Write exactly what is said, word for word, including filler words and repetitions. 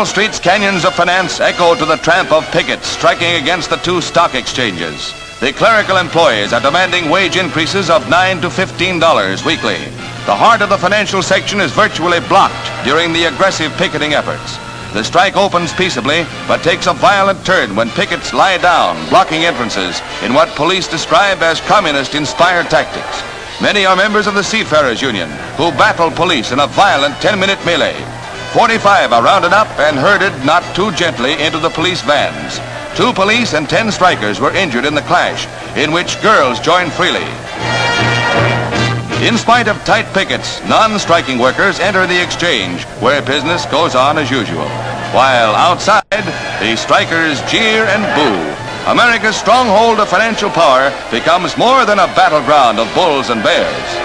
Wall Street's canyons of finance echo to the tramp of pickets striking against the two stock exchanges. The clerical employees are demanding wage increases of nine to fifteen dollars weekly. The heart of the financial section is virtually blocked during the aggressive picketing efforts. The strike opens peaceably, but takes a violent turn when pickets lie down, blocking entrances in what police describe as communist-inspired tactics. Many are members of the Seafarers Union, who battle police in a violent ten-minute melee. forty-five are rounded up and herded not too gently into the police vans. Two police and ten strikers were injured in the clash, in which girls joined freely. In spite of tight pickets, non-striking workers enter the exchange, where business goes on as usual. While outside, the strikers jeer and boo. America's stronghold of financial power becomes more than a battleground of bulls and bears.